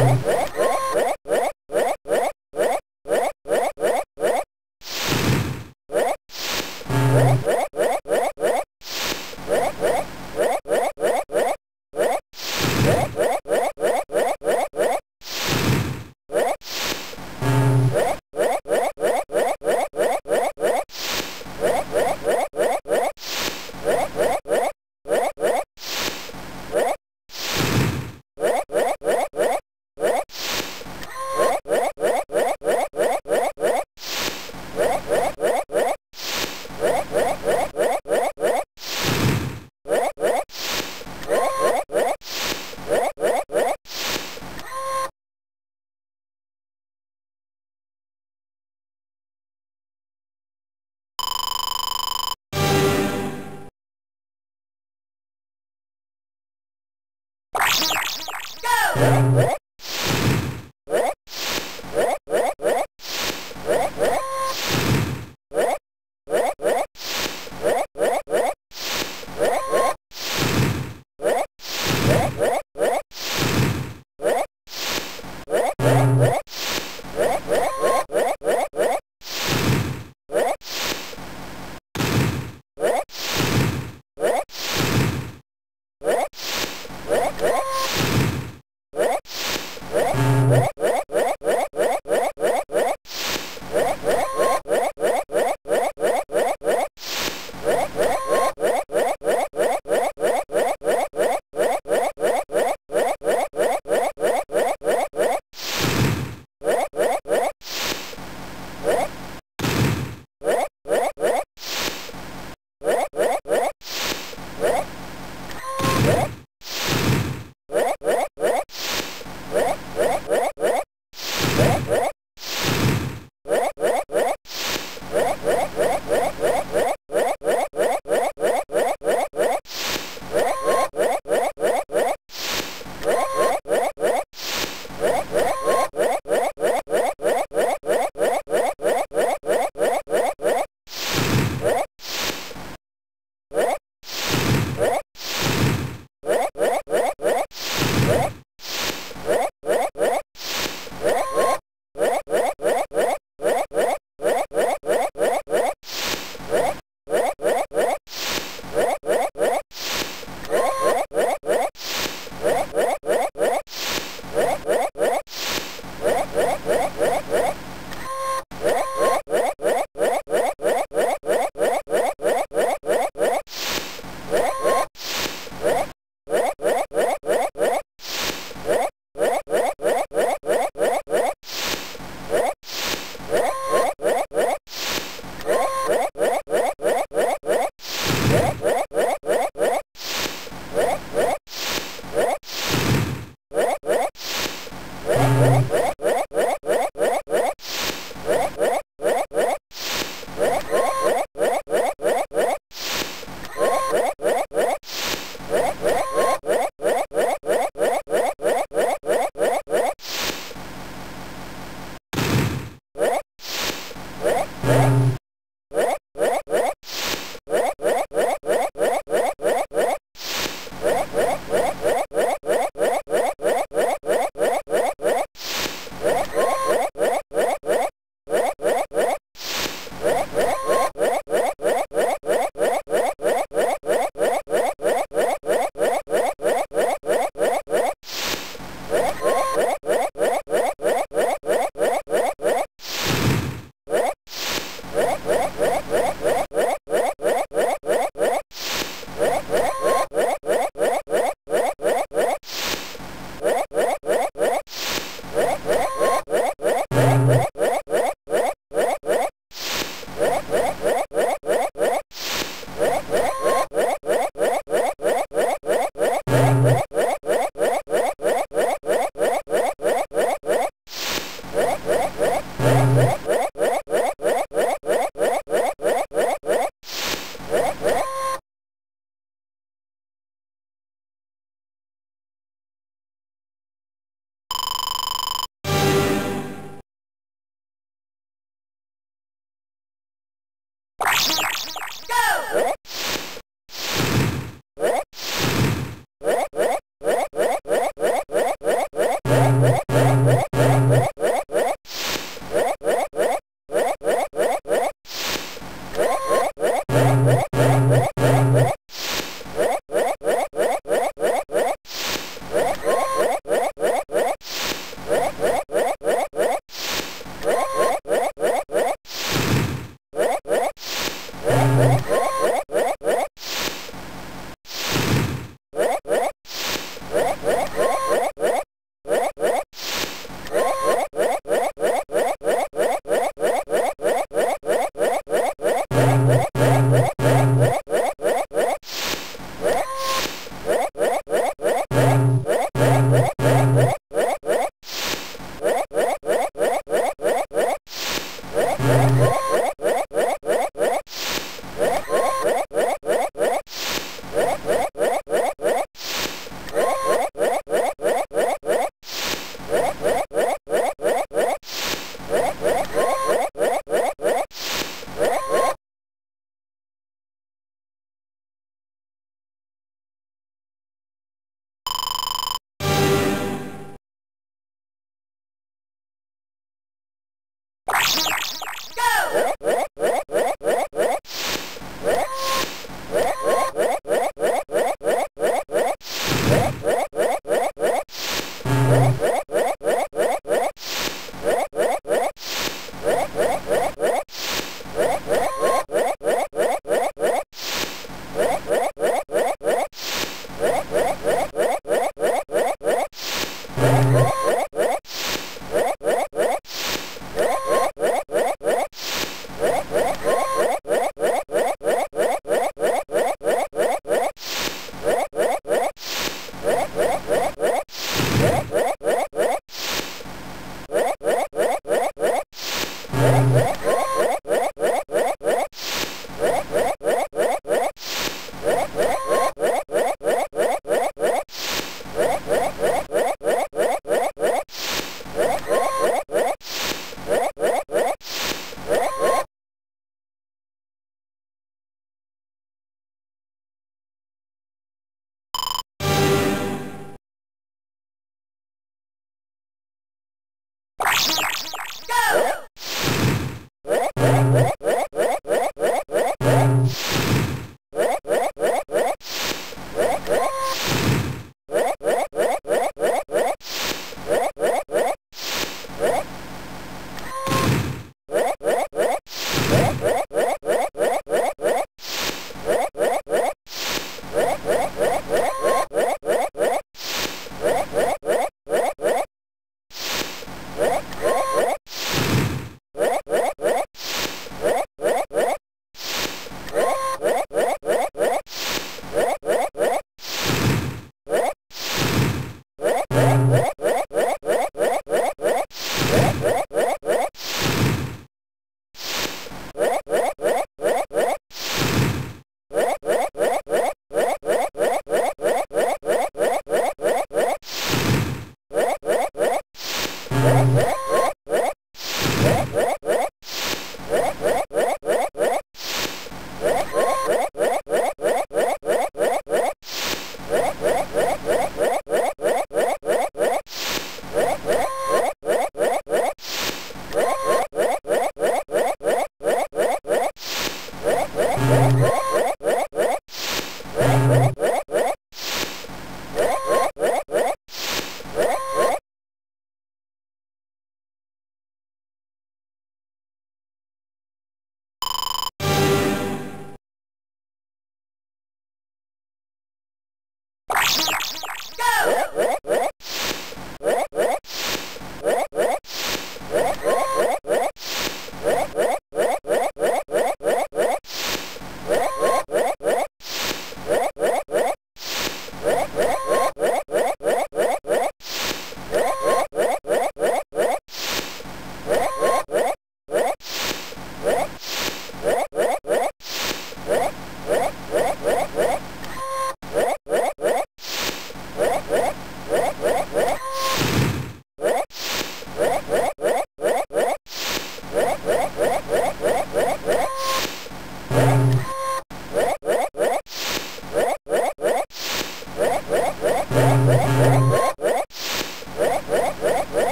Go!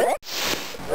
Go!